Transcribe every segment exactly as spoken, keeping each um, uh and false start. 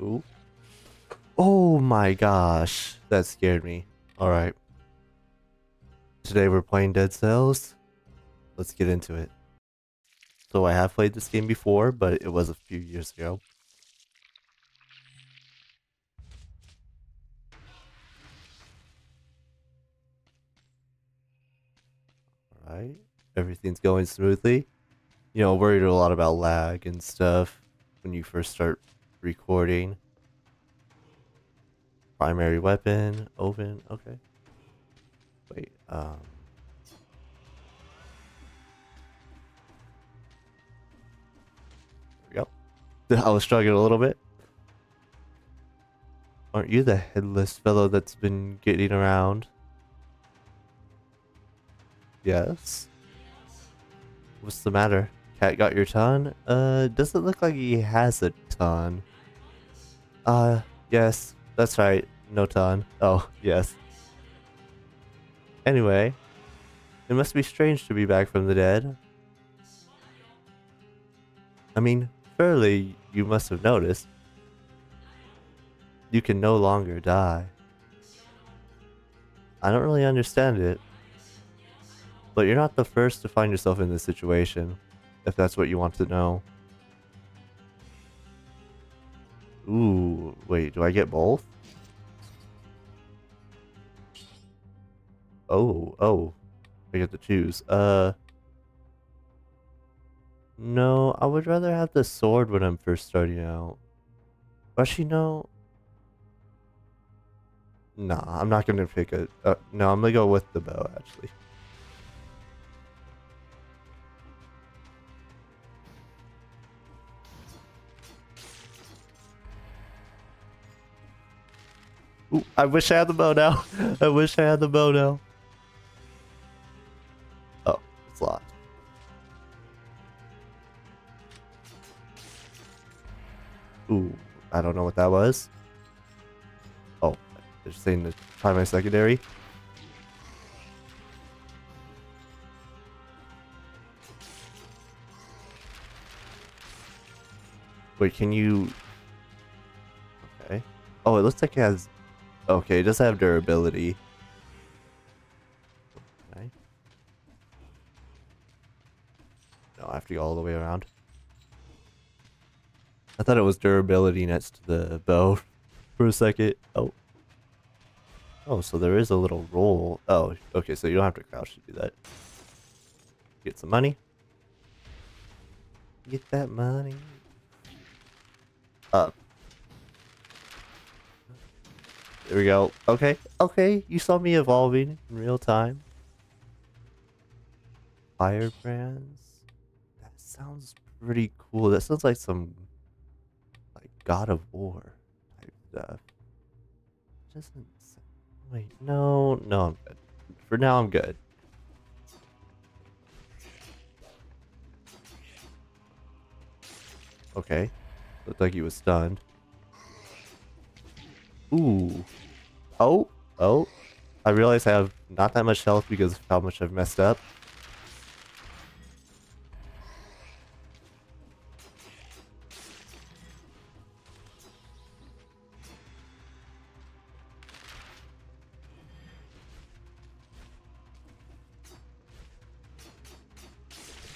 Ooh. Oh my gosh, that scared me. Alright. Today we're playing Dead Cells. Let's get into it. So I have played this game before, but it was a few years ago. Alright, everything's going smoothly. You know, worried a lot about lag and stuff when you first start recording. Primary weapon, open, okay. Wait, um... there we go. I was struggling a little bit. Aren't you the headless fellow that's been getting around? Yes? What's the matter? Cat got your ton? Uh, doesn't look like he has a ton. Uh, yes. That's right, no ton. Oh, yes. Anyway, it must be strange to be back from the dead. I mean, surely you must have noticed. You can no longer die. I don't really understand it. But you're not the first to find yourself in this situation, if that's what you want to know. Ooh, wait, do I get both? Oh, oh. I get to choose. Uh. No, I would rather have the sword when I'm first starting out. Actually, no. Nah, I'm not gonna pick a. Uh, no, I'm gonna go with the bow, actually. Ooh, I wish I had the bow now. I wish I had the bow now. Oh, it's locked. Ooh, I don't know what that was. Oh, they're saying to try my secondary. Wait, can you... okay. Oh, it looks like it has... okay, it does have durability. Okay. No, I have to go all the way around. I thought it was durability next to the bow for a second. Oh. Oh, so there is a little roll. Oh, okay, so you don't have to crouch to do that. Get some money. Get that money. Up. There we go. Okay. Okay. You saw me evolving in real time. Firebrands. That sounds pretty cool. That sounds like some like God of War type stuff. Doesn't sound... wait, no, no, I'm good. For now I'm good. Okay. Looked like he was stunned. Ooh. Oh. Oh. I realize I have not that much health because of how much I've messed up.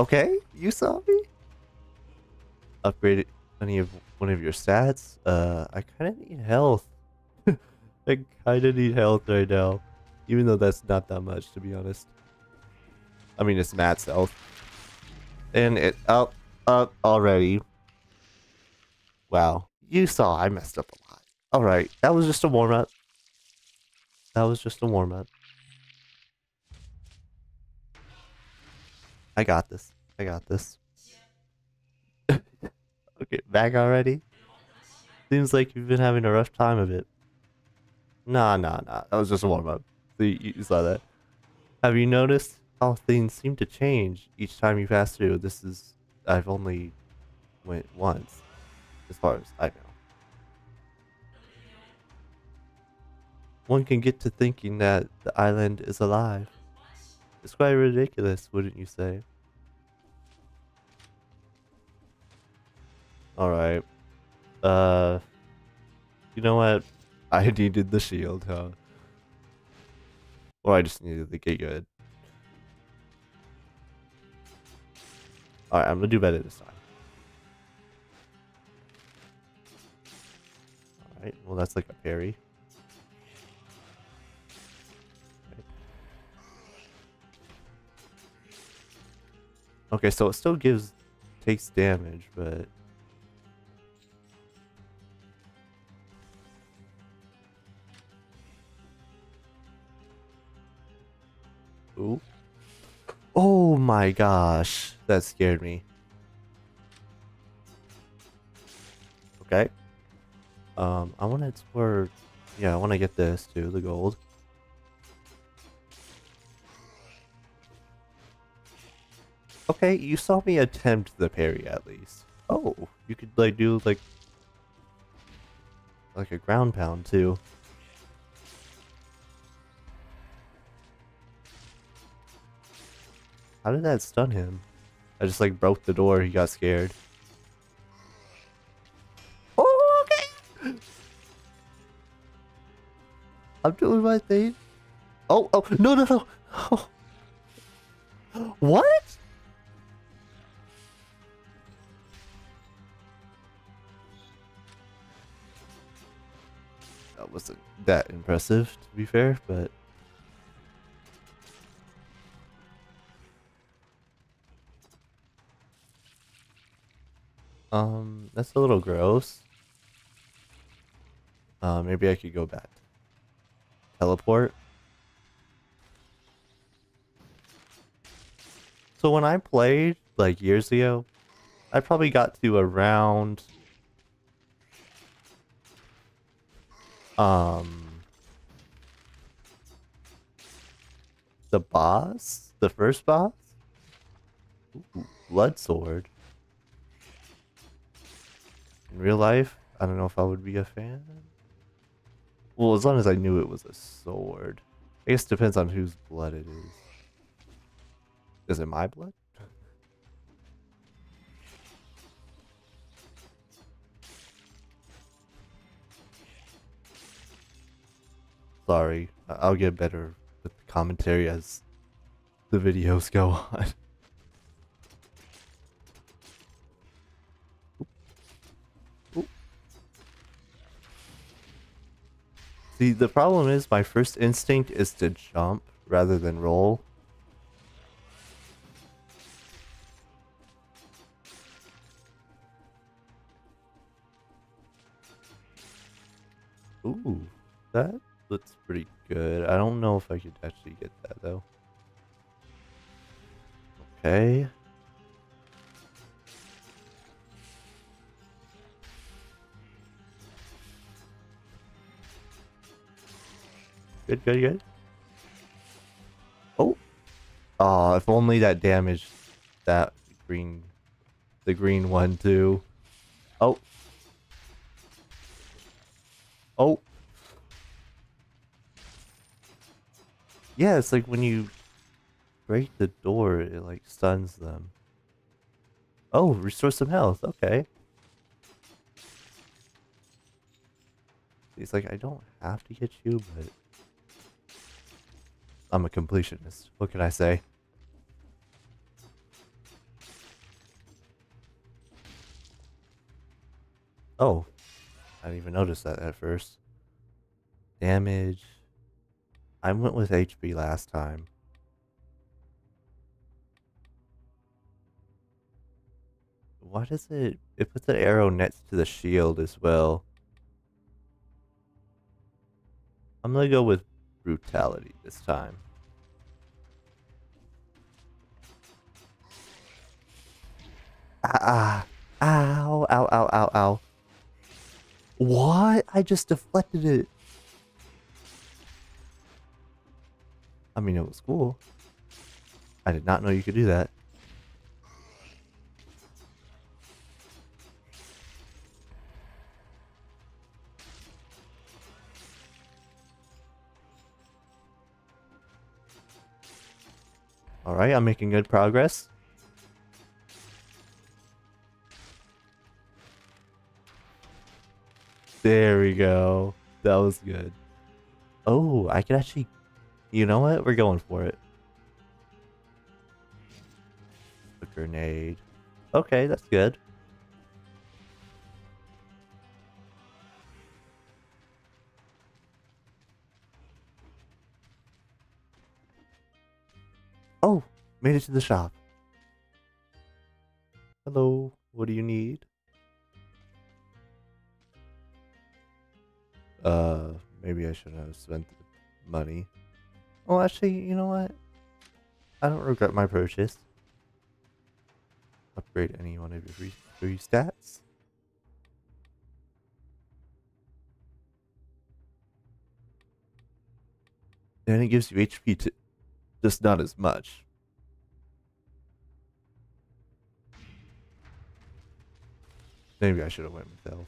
Okay. You saw me? Upgraded any of one of your stats. Uh, I kind of need health. I kinda need health right now. Even though that's not that much, to be honest. I mean, it's Matt's health. And it up, up already. Wow. You saw I messed up a lot. Alright, that was just a warm up. That was just a warm up. I got this. I got this. Okay, back already? Seems like you've been having a rough time of it. Nah, nah, nah. That was just a warm-up. So you, you saw that. Have you noticed how things seem to change each time you pass through? This is... I've only went once. As far as I know. One can get to thinking that the island is alive. It's quite ridiculous, wouldn't you say? Alright. Uh... You know what? I needed the shield, huh? Or I just needed to get good. Alright, I'm gonna do better this time. Alright, well that's like a parry. Right. Okay, so it still gives... takes damage, but... Ooh. Oh my gosh, that scared me. Okay. Um, I want to explore... Yeah, I want to get this too, the gold. Okay, you saw me attempt the parry at least. Oh, you could like do like... Like a ground pound too. How did that stun him? I just like broke the door, he got scared. Oh, okay! I'm doing my thing. Oh, oh, no, no, no! Oh. What? That wasn't that impressive, to be fair, but... Um, that's a little gross. Uh, maybe I could go back. Teleport. So when I played, like, years ago, I probably got to around... Um... The boss? The first boss? Ooh, Blood Sword. In real life, I don't know if I would be a fan. Well, as long as I knew it was a sword. I guess it depends on whose blood it is. Is it my blood? Sorry, I'll get better with the commentary as the videos go on. See, the problem is my first instinct is to jump rather than roll. Ooh, that looks pretty good. I don't know if I could actually get that though. Okay. Good, good, good. Oh, ah! Oh, if only that damaged that green, the green one too. Oh, oh, yeah. It's like when you break the door, it like stuns them. Oh, restore some health. Okay. It's like I don't have to get you, but. I'm a completionist. What can I say? Oh. I didn't even notice that at first. Damage. I went with H P last time. Why does it... It puts an arrow next to the shield as well. I'm gonna go with... brutality this time. Ah, ah, ow, ow, ow, ow, ow. What? I just deflected it. I mean, it was cool. I did not know you could do that. Alright, I'm making good progress. There we go. That was good. Oh, I could actually... You know what? We're going for it. A grenade. Okay, that's good. Oh, made it to the shop. Hello, what do you need? Uh, maybe I shouldn't have spent the money. Oh, actually, you know what? I don't regret my purchase. Upgrade any one of your three, three stats. And it gives you H P to... Just not as much. Maybe I should have went myself.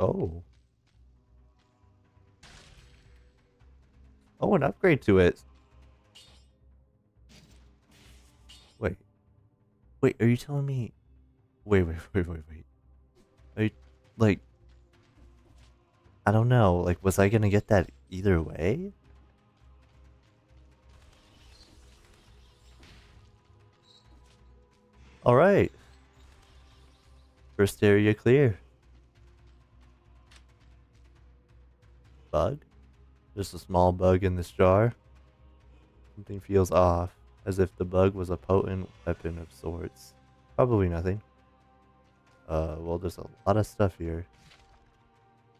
Oh. Oh, an upgrade to it. Wait. Wait, are you telling me... Wait, wait, wait, wait, wait. Are you... Like... I don't know. Like, was I gonna get that either way? Alright. First area clear. Bug? Just a small bug in this jar. Something feels off, as if the bug was a potent weapon of sorts. Probably nothing. Uh, well, there's a lot of stuff here.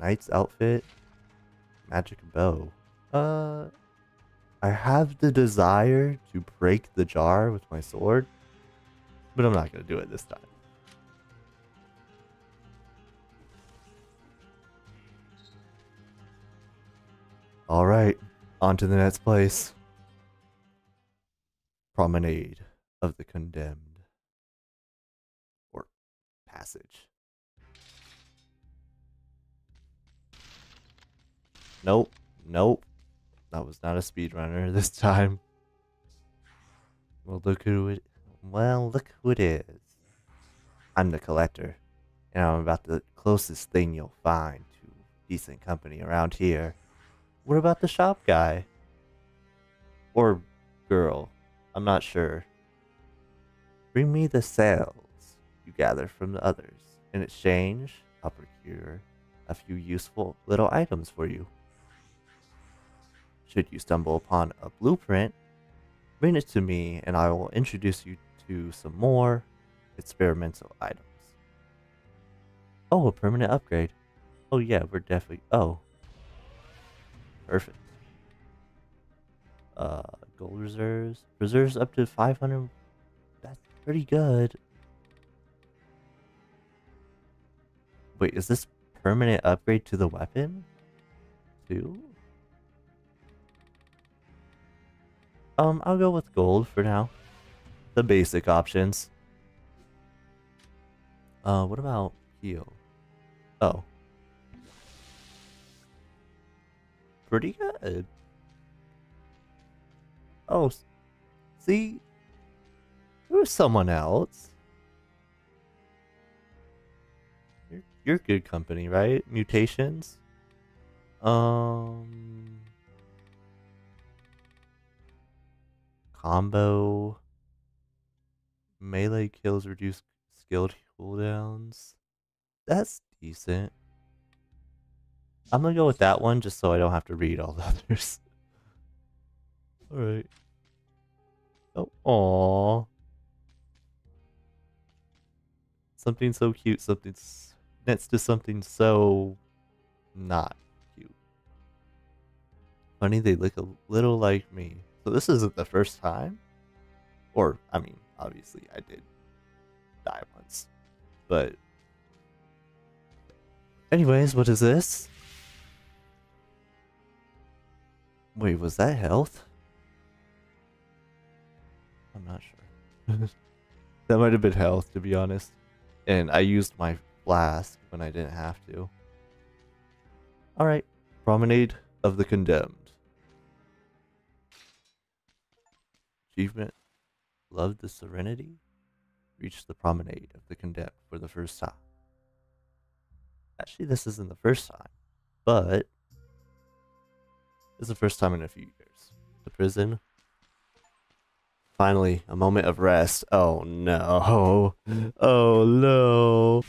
Knight's outfit. Magic bow. Uh, I have the desire to break the jar with my sword. But I'm not going to do it this time. Alright, on to the next place. Promenade of the Condemned. Or passage. Nope, nope. That was not a speedrunner this time. Well, look who it is. Well, look who it is. I'm the Collector, and I'm about the closest thing you'll find to decent company around here. What about the shop guy? Or girl, I'm not sure. Bring me the sales you gather from the others. In exchange, I'll procure a few useful little items for you. Should you stumble upon a blueprint, bring it to me and I will introduce you to some more experimental items. Oh, a permanent upgrade. Oh yeah, we're definitely... Oh. Perfect. Uh, gold reserves. Reserves up to five hundred. That's pretty good. Wait, is this permanent upgrade to the weapon? Two? Um, I'll go with gold for now. The basic options. Uh, what about heal? Oh. Pretty good. Oh, see? There was someone else. You're, you're good company, right? Mutations? Um... Combo, melee kills reduce skill cooldowns. That's decent. I'm gonna go with that one just so I don't have to read all the others. Alright. Oh, aww. Something so cute, something next to something so not cute. Funny, they look a little like me. So this isn't the first time, or, I mean, obviously I did die once, but anyways, what is this? Wait, was that health? I'm not sure. That might have been health, to be honest, and I used my flask when I didn't have to. Alright, Promenade of the Condemned. Achievement, love the serenity, reach the Promenade of the Condemned for the first time. Actually, this isn't the first time, but it's the first time in a few years. The prison. Finally, a moment of rest. Oh no. Oh no.